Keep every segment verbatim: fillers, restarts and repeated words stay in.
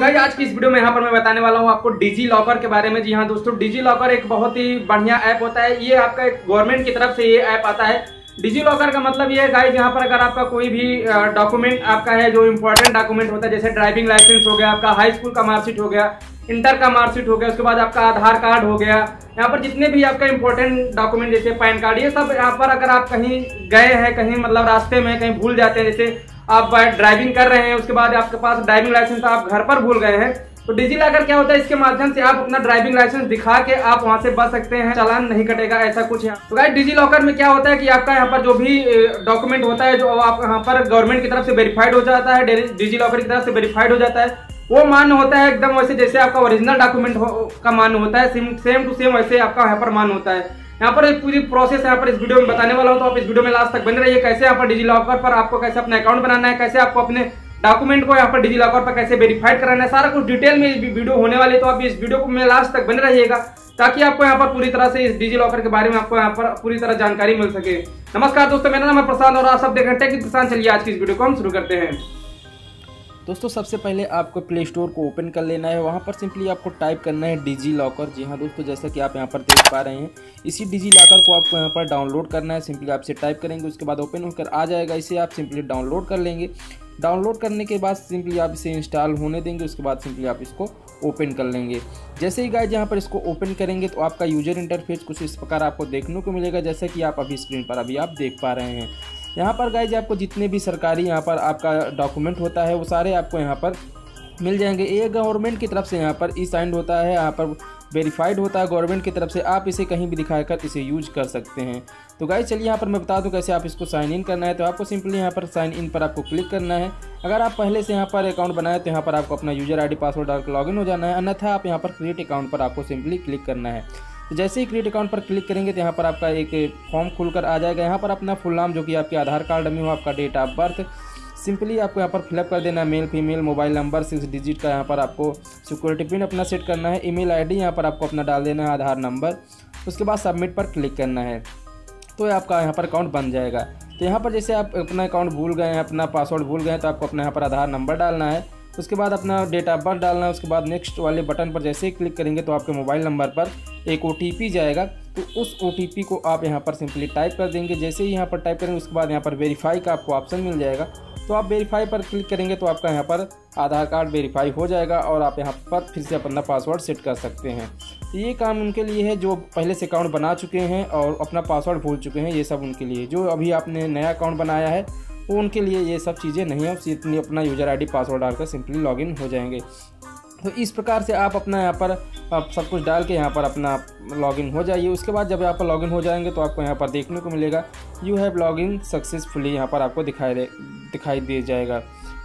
Guys आज की इस वीडियो में यहाँ पर मैं बताने वाला हूँ आपको डिजी लॉकर के बारे में। जी हाँ दोस्तों, डिजी लॉकर एक बहुत ही बढ़िया ऐप होता है। ये आपका एक गवर्नमेंट की तरफ से ये ऐप आता है। डिजी लॉकर का मतलब ये है गाइस, यहाँ पर अगर आपका कोई भी डॉक्यूमेंट आपका है जो इम्पोर्टेंट डॉक्यूमेंट होता है, जैसे ड्राइविंग लाइसेंस हो गया, आपका हाई स्कूल का मार्कशीट हो गया, इंटर का मार्कशीट हो गया, उसके बाद आपका आधार कार्ड हो गया, यहाँ पर जितने भी आपका इंपॉर्टेंट डॉक्यूमेंट जैसे पैन कार्ड, ये सब यहाँ पर अगर आप कहीं गए हैं, कहीं मतलब रास्ते में कहीं भूल जाते हैं, जैसे आप ड्राइविंग कर रहे हैं, उसके बाद आपके पास ड्राइविंग लाइसेंस आप घर पर भूल गए हैं, तो डिजी लॉकर क्या होता है, इसके माध्यम से आप अपना ड्राइविंग लाइसेंस दिखा के आप वहां से बच सकते हैं, चालान नहीं कटेगा, ऐसा कुछ है। तो गाइस डिजी लॉकर में क्या होता है कि आपका यहाँ पर जो भी डॉक्यूमेंट होता है, जो आप यहाँ पर गवर्नमेंट की तरफ से वेरीफाइड हो जाता है, डिजी लॉकर की तरफ से वेरीफाइड हो जाता है, वो मान्य होता है एकदम वैसे जैसे आपका ओरिजिनल डॉक्यूमेंट का मान्य होता है, सेम टू सेम वैसे आपका यहाँ पर मान्य होता है। यहाँ पर एक पूरी प्रोसेस यहाँ पर इस वीडियो में बताने वाला हूँ, तो आप इस वीडियो में लास्ट तक बने रहिए। कैसे यहाँ पर डिजी लॉकर पर आपको कैसे अपना अकाउंट बनाना है, कैसे आपको अपने डॉक्यूमेंट को यहाँ पर डिजी लॉकर पर कैसे वेरीफाइड कराना है, सारा कुछ डिटेल में वीडियो होने वाली है, तो आप इस वीडियो को में लास्ट तक बने रहिएगा ताकि आपको यहाँ पर पूरी तरह से इस डिजी लॉकर के बारे में आपको यहाँ पर पूरी तरह जानकारी मिल सके। नमस्कार दोस्तों, मेरा नाम है प्रशांत और आप सब देख रहे हैं टेक विद प्रशांत। चलिए आज की इस वीडियो को हम शुरू करते हैं। दोस्तों सबसे पहले आपको प्ले स्टोर को ओपन कर लेना है, वहाँ पर सिंपली आपको टाइप करना है डिजी लॉकर। जी हाँ दोस्तों, जैसा कि आप यहाँ पर देख पा रहे हैं, इसी डिजी लॉकर को आपको यहाँ पर डाउनलोड करना है। सिंपली आपसे टाइप करेंगे, उसके बाद ओपन होकर आ जाएगा, इसे आप सिंपली डाउनलोड कर लेंगे। डाउनलोड करने के बाद सिंपली आप इसे इंस्टॉल होने देंगे, उसके बाद सिंपली आप इसको ओपन कर लेंगे। जैसे ही गाइज यहाँ पर इसको ओपन करेंगे तो आपका यूजर इंटरफेस कुछ इस प्रकार आपको देखने को मिलेगा, जैसा कि आप अभी स्क्रीन पर अभी आप देख पा रहे हैं। यहाँ पर गाइज आपको जितने भी सरकारी यहाँ पर आपका डॉक्यूमेंट होता है वो सारे आपको यहाँ पर मिल जाएंगे। ये गवर्नमेंट की तरफ से यहाँ पर ई साइंड होता है, यहाँ पर वेरीफाइड होता है गवर्नमेंट की तरफ से, आप इसे कहीं भी दिखाकर इसे यूज कर सकते हैं। तो गाइज चलिए यहाँ पर मैं बता दूँ कैसे आप इसको साइन इन करना है। तो आपको सिंपली यहाँ पर साइन इन पर आपको क्लिक करना है। अगर आप पहले से यहाँ पर अकाउंट बनाए तो यहाँ पर आपको अपना यूजर आई डी पासवर्ड डालकर लॉगिन हो जाना है, अन्यथा आप यहाँ पर क्रिएट अकाउंट पर आपको सिंपली क्लिक करना है। तो जैसे ही क्रिएट अकाउंट पर क्लिक करेंगे तो यहाँ पर आपका एक फॉर्म खुलकर आ जाएगा। यहाँ पर अपना फुल नाम, जो कि आपके आधार कार्ड में हो, आपका डेट ऑफ बर्थ, सिंपली आपको यहाँ पर फिलअप कर देना है। Male, female, mobile number, six digit का यहाँ पर आपको सिक्योरिटी पिन अपना सेट करना है। ईमेल आईडी यहाँ पर आपको अपना डाल देना है, आधार नंबर, उसके बाद सबमिट पर क्लिक करना है, तो आपका यहाँ पर अकाउंट बन जाएगा। तो यहाँ पर जैसे आप अपना अकाउंट भूल गए हैं, अपना पासवर्ड भूल गए हैं, तो आपको अपना यहाँ पर आधार नंबर डालना है, उसके बाद अपना डेट ऑफ बर्थ डालना है, उसके बाद नेक्स्ट वाले बटन पर जैसे ही क्लिक करेंगे तो आपके मोबाइल नंबर पर एक ओ टी पी जाएगा, तो उस ओ टी पी को आप यहाँ पर सिंपली टाइप कर देंगे। जैसे ही यहाँ पर टाइप करेंगे उसके बाद यहाँ पर वेरीफाई का आपको ऑप्शन मिल जाएगा, तो आप वेरीफाई पर क्लिक करेंगे तो आपका यहाँ पर आधार कार्ड वेरीफाई हो जाएगा और आप यहाँ पर फिर से अपना पासवर्ड सेट कर सकते हैं। ये काम उनके लिए है जो पहले से अकाउंट बना चुके हैं और अपना पासवर्ड भूल चुके हैं, ये सब उनके लिए। जो अभी आपने नया अकाउंट बनाया है वो उनके लिए ये सब चीज़ें नहीं है, इतनी अपना यूजर आई डी पासवर्ड डालकर सिंपली लॉगिन हो जाएंगे। तो इस प्रकार से आप अपना यहाँ पर आप सब कुछ डाल के यहाँ पर अपना लॉगिन हो जाइए। उसके बाद जब यहाँ पर लॉगिन हो जाएंगे तो आपको यहाँ पर देखने को मिलेगा यू हैव लॉगिन सक्सेसफुली, यहाँ पर आपको दिखाई दे दिखाई दे जाएगा।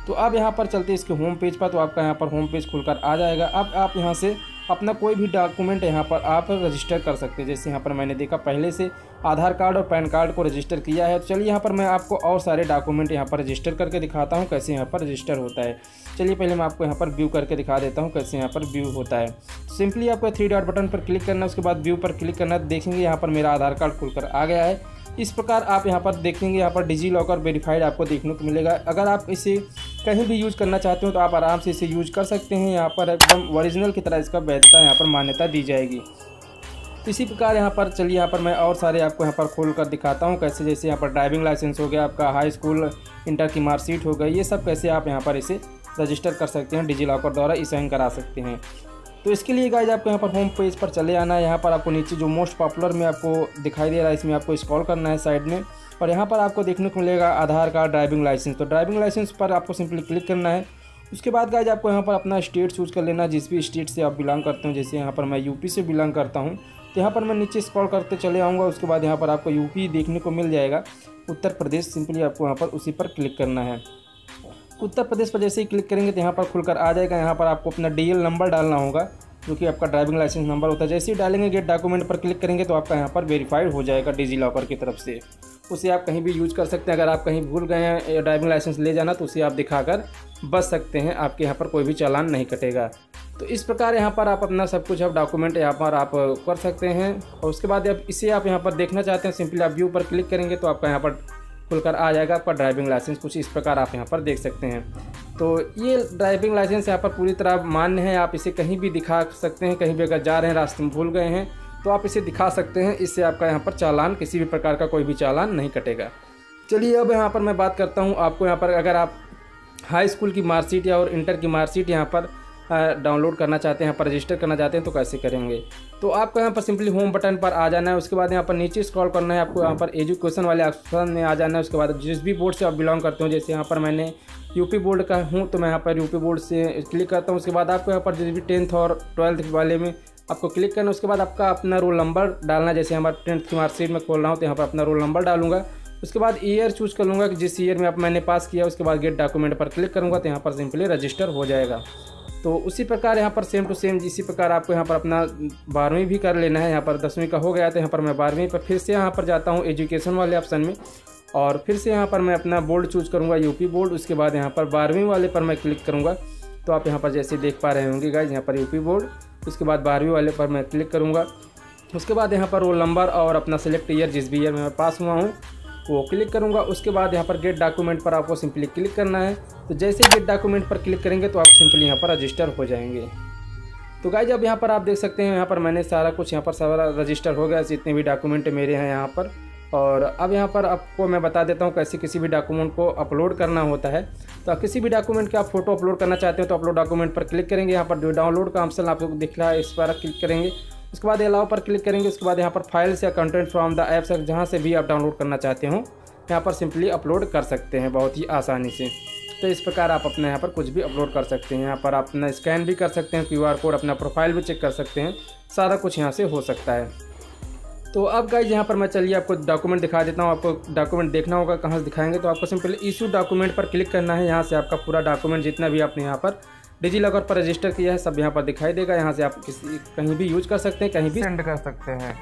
तो आप यहाँ पर चलते इसके होम पेज पर, तो आपका यहाँ पर होम पेज खुलकर आ जाएगा। अब आप यहाँ से अपना कोई भी डॉक्यूमेंट यहाँ पर आप रजिस्टर कर सकते हैं। जैसे यहाँ पर मैंने देखा पहले से आधार कार्ड और पैन कार्ड को रजिस्टर किया है, तो चलिए यहाँ पर मैं आपको और सारे डॉक्यूमेंट यहाँ पर रजिस्टर करके दिखाता हूँ कैसे यहाँ पर रजिस्टर होता है। चलिए पहले मैं आपको यहाँ पर व्यू करके दिखा देता हूँ कैसे यहाँ पर व्यू होता है। सिंपली आपको थ्री डॉट बटन पर क्लिक करना है, उसके बाद व्यू पर क्लिक करना है। देखेंगे यहाँ पर मेरा आधार कार्ड खुलकर आ गया है। इस प्रकार आप यहाँ पर देखेंगे यहाँ पर डिजी लॉकर वेरीफाइड आपको देखने को मिलेगा। अगर आप इसे कहीं भी यूज़ करना चाहते हो तो आप आराम से इसे यूज कर सकते हैं, यहाँ पर एकदम ओरिजिनल की तरह इसका वैधता यहाँ पर मान्यता दी जाएगी। इसी प्रकार यहाँ पर चलिए यहाँ पर मैं और सारे आपको यहाँ पर खोल कर दिखाता हूँ कैसे, जैसे यहाँ पर ड्राइविंग लाइसेंस हो गया, आपका हाई स्कूल इंटर की मार्कशीट हो गई, ये सब कैसे आप यहाँ पर इसे रजिस्टर कर सकते हैं, डिजी लॉकर द्वारा ई साइन करा सकते हैं। तो इसके लिए गाइज आपको यहाँ पर होम पेज पर चले आना है। यहाँ पर आपको नीचे जो मोस्ट पॉपुलर में आपको दिखाई दे रहा है इसमें आपको स्क्रॉल करना है साइड में, और यहाँ पर आपको देखने को मिलेगा आधार कार्ड, ड्राइविंग लाइसेंस। तो ड्राइविंग लाइसेंस पर आपको सिंपली क्लिक करना है। उसके बाद गाइज आपको यहाँ पर अपना स्टेट चूज़ कर लेना है, जिस भी स्टेट से आप बिलोंग करते हो। जैसे यहाँ पर मैं यूपी से बिलोंग करता हूँ, तो यहाँ पर मैं नीचे स्क्रॉल करते चले आऊँगा, उसके बाद यहाँ पर आपको यूपी देखने को मिल जाएगा, उत्तर प्रदेश, सिंपली आपको यहाँ पर उसी पर क्लिक करना है। उत्तर प्रदेश पर जैसे ही क्लिक करेंगे तो यहाँ पर खुलकर आ जाएगा। यहाँ पर आपको अपना डी एल नंबर डालना होगा, जो कि आपका ड्राइविंग लाइसेंस नंबर होता है। जैसे ही डालेंगे गेट डॉक्यूमेंट पर क्लिक करेंगे तो आपका यहाँ पर वेरीफाइड हो जाएगा डिजी लॉकर की तरफ से। उसे आप कहीं भी यूज कर सकते हैं। अगर आप कहीं भूल गए हैं ड्राइविंग लाइसेंस ले जाना, तो उसे आप दिखाकर बच सकते हैं, आपके यहाँ पर कोई भी चालान नहीं कटेगा। तो इस प्रकार यहाँ पर आप अपना सब कुछ आप डॉक्यूमेंट यहाँ पर आप कर सकते हैं। और उसके बाद आप इसे आप यहाँ पर देखना चाहते हैं, सिंपली आप व्यू पर क्लिक करेंगे तो आपका यहाँ पर खुलकर आ जाएगा आपका ड्राइविंग लाइसेंस, कुछ इस प्रकार आप यहाँ पर देख सकते हैं। तो ये ड्राइविंग लाइसेंस यहाँ पर पूरी तरह मान्य है। आप इसे कहीं भी दिखा सकते हैं, कहीं भी अगर जा रहे हैं रास्ते में भूल गए हैं तो आप इसे दिखा सकते हैं। इससे आपका यहाँ पर चालान, किसी भी प्रकार का कोई भी चालान नहीं कटेगा। चलिए अब यहाँ पर मैं बात करता हूँ आपको, यहाँ पर अगर आप हाई स्कूल की मार्कशीट या और इंटर की मार्कशीट यहाँ पर डाउनलोड करना चाहते हैं, यहाँ पर रजिस्टर करना चाहते हैं तो कैसे करेंगे। तो आपको यहाँ पर सिंपली होम बटन पर आ जाना है, उसके बाद यहाँ पर नीचे स्क्रॉल करना है, आपको यहाँ पर एजुकेशन वाले ऑप्शन में आ जाना है। उसके बाद जिस भी बोर्ड से आप बिलोंग करते हो, जैसे यहाँ पर मैंने यूपी बोर्ड का हूँ तो मैं यहाँ पर यूपी बोर्ड से क्लिक करता हूँ। उसके बाद आपको यहाँ पर जिस भी टेंथ और ट्वेल्थ वाले में आपको क्लिक करना है। उसके बाद आपका अपना रोल नंबर डालना, जैसे हमारे टेंथ की मार्कशीट में खोल रहा हूँ तो यहाँ पर अपना रोल नंबर डालूंगा। उसके बाद ईयर चूज़ कर लूँगा कि जिस ईयर में आप मैंने पास किया। उसके बाद गेट डॉक्यूमेंट पर क्लिक करूँगा तो यहाँ पर सिंपली रजिस्टर हो जाएगा। तो उसी प्रकार यहाँ पर सेम टू सेम इसी प्रकार आपको यहाँ पर अपना बारहवीं भी कर लेना है। यहाँ पर दसवीं का हो गया तो यहाँ पर मैं बारहवीं पर फिर से यहाँ पर जाता हूँ एजुकेशन वाले ऑप्शन में, और फिर से यहाँ पर मैं अपना बोर्ड चूज़ करूँगा यूपी बोर्ड। उसके बाद यहाँ पर बारहवीं वाले पर मैं क्लिक करूँगा तो आप यहाँ पर जैसे देख पा रहे होंगे गाइज, यहाँ पर यूपी बोर्ड। उसके बाद बारहवीं वाले पर मैं क्लिक करूँगा। उसके बाद यहाँ पर रोल नंबर और अपना सेलेक्ट ईयर, जिस भी ईयर में मैं पास हुआ हूँ वो क्लिक करूँगा। उसके बाद यहाँ पर गेट डॉक्यूमेंट पर आपको सिंपली क्लिक करना है। तो जैसे गेट डॉक्यूमेंट पर क्लिक करेंगे तो आप सिंपली यहाँ पर रजिस्टर हो जाएंगे। तो गाइज अब यहाँ पर आप देख सकते हैं, यहाँ पर मैंने सारा कुछ यहाँ पर सारा रजिस्टर हो गया, जितने भी डॉक्यूमेंट मेरे हैं यहाँ पर। और अब यहाँ पर आपको मैं बता देता हूँ कैसे किसी भी डॉक्यूमेंट को अपलोड करना होता है। तो किसी भी डॉक्यूमेंट के आप फोटो अपलोड करना चाहते हो तो अपलोड डॉक्यूमेंट पर क्लिक करेंगे। यहाँ पर जो डाउनलोड का ऑप्शन आपको दिख रहा है इस पर क्लिक करेंगे। उसके बाद अलाउ पर क्लिक करेंगे। उसके बाद यहाँ पर फाइल्स या कंटेंट फ्रॉम द ऐप्स, जहाँ से भी आप डाउनलोड करना चाहते हो यहाँ पर सिंपली अपलोड कर सकते हैं बहुत ही आसानी से। तो इस प्रकार आप अपने यहाँ पर कुछ भी अपलोड कर सकते हैं। यहाँ पर आप अपना स्कैन भी कर सकते हैं क्यूआर कोड, अपना प्रोफाइल भी चेक कर सकते हैं, सारा कुछ यहाँ से हो सकता है। तो अब गाइज यहाँ पर मैं चलिए आपको डॉक्यूमेंट दिखा देता हूँ। आपको डॉक्यूमेंट देखना होगा, कहाँ से दिखाएंगे तो आपको सिंपली इशू डॉक्यूमेंट पर क्लिक करना है। यहाँ से आपका पूरा डॉक्यूमेंट जितना भी आपने यहाँ पर डिजिलॉकर पर रजिस्टर किया है सब यहाँ पर दिखाई देगा। यहाँ से आप किसी कहीं भी यूज कर सकते हैं, कहीं भी सेंड कर सकते हैं।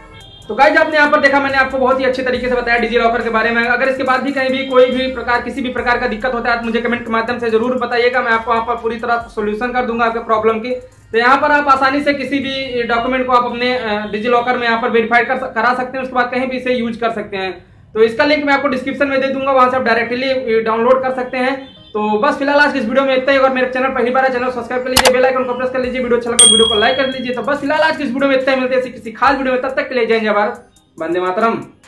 तो गाइज आपने यहाँ पर देखा, मैंने आपको बहुत ही अच्छे तरीके से बताया डिजिलॉकर के बारे में। अगर इसके बाद भी कहीं भी कोई भी प्रकार किसी भी प्रकार का दिक्कत होता है आप मुझे कमेंट के माध्यम से जरूर बताइएगा। मैं आपको यहाँ पर पूरी तरह सोल्यूशन कर दूंगा आपके प्रॉब्लम की। तो यहाँ पर आप आसानी से किसी भी डॉक्यूमेंट को आप अपने डिजिलॉकर में यहाँ पर वेरीफाई करा सकते हैं। उसके बाद कहीं भी इसे यूज कर सकते हैं। तो इसका लिंक मैं आपको डिस्क्रिप्शन में दे दूंगा, वहाँ से आप डायरेक्टली डाउनलोड कर सकते हैं। तो बस फिलहाल आज इस वीडियो में इतना ही। अगर मेरे चैनल पहली बार है चैनल सब्सक्राइब कर लीजिए, बेल आइकन को प्रेस कर लीजिए, वीडियो अच्छा लगा वीडियो को लाइक कर लीजिए। तो बस फिलहाल आज इस वीडियो में इतना ही। मिलते हैं किसी खास वीडियो में, तब तक के लिए जय हिंद भारत, वंदे मातरम।